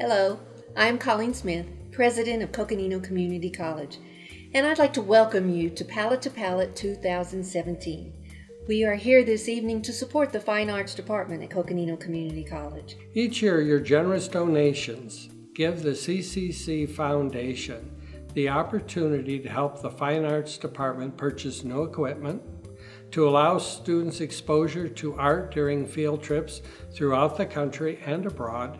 Hello, I'm Colleen Smith, President of Coconino Community College, and I'd like to welcome you to Palette 2017. We are here this evening to support the Fine Arts Department at Coconino Community College. Each year, your generous donations give the CCC Foundation the opportunity to help the Fine Arts Department purchase new equipment, to allow students exposure to art during field trips throughout the country and abroad,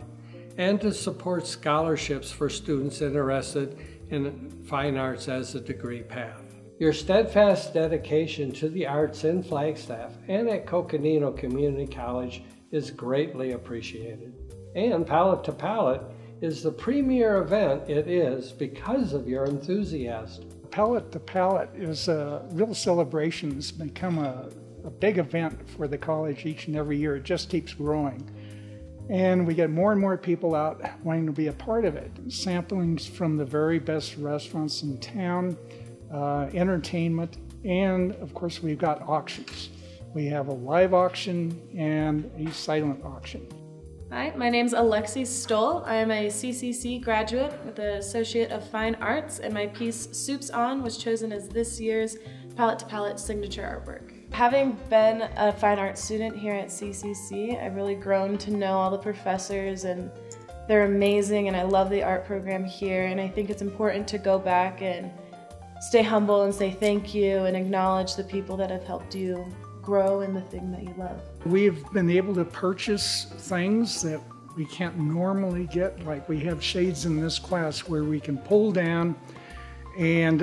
and to support scholarships for students interested in fine arts as a degree path. Your steadfast dedication to the arts in Flagstaff and at Coconino Community College is greatly appreciated. And Palette to Palate is the premier event it is because of your enthusiasm. Palette to Palate is a real celebration. It's become a big event for the college each and every year. It just keeps growing. And we get more and more people out wanting to be a part of it. Samplings from the very best restaurants in town, entertainment, and of course we've got auctions. We have a live auction and a silent auction. Hi, my name's Alexi Stoll. I'm a CCC graduate with the Associate of Fine Arts, and my piece, Soups On, was chosen as this year's Palette to Palate signature artwork. Having been a fine arts student here at CCC, I've really grown to know all the professors, and they're amazing, and I love the art program here, and I think it's important to go back and stay humble and say thank you and acknowledge the people that have helped you grow in the thing that you love. We've been able to purchase things that we can't normally get, like we have shades in this class where we can pull down and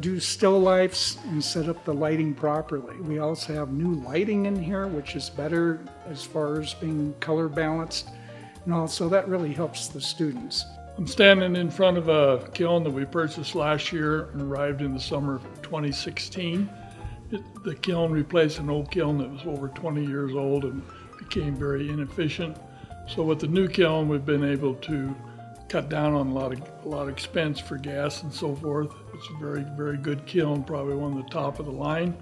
do still lifes and set up the lighting properly. We also have new lighting in here, which is better as far as being color balanced, and also that really helps the students. I'm standing in front of a kiln that we purchased last year and arrived in the summer of 2016. The kiln replaced an old kiln that was over 20 years old and became very inefficient. So with the new kiln, we've been able to cut down on a lot of expense for gas and so forth. It's a very, very good kiln, probably one of the top of the line.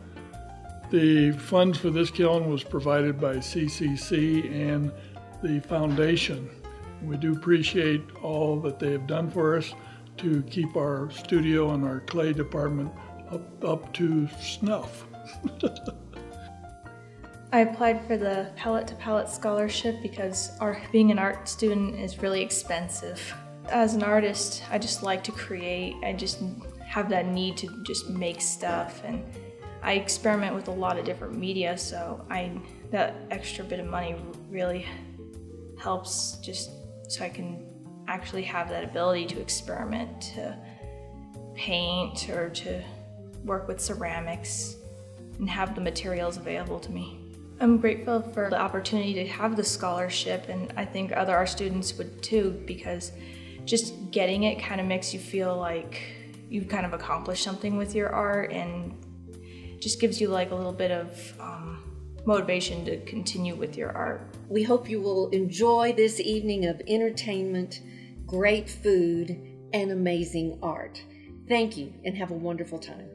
The funds for this kiln was provided by CCC and the foundation. We do appreciate all that they have done for us to keep our studio and our clay department up to snuff. I applied for the Palette to Palate scholarship because being an art student is really expensive. As an artist, I just like to create. I just have that need to just make stuff, and I experiment with a lot of different media, so that extra bit of money really helps, just so I can actually have that ability to experiment, to paint or to work with ceramics and have the materials available to me. I'm grateful for the opportunity to have the scholarship, and I think other art students would too, because just getting it kind of makes you feel like you've kind of accomplished something with your art, and just gives you like a little bit of motivation to continue with your art. We hope you will enjoy this evening of entertainment, great food, and amazing art. Thank you, and have a wonderful time.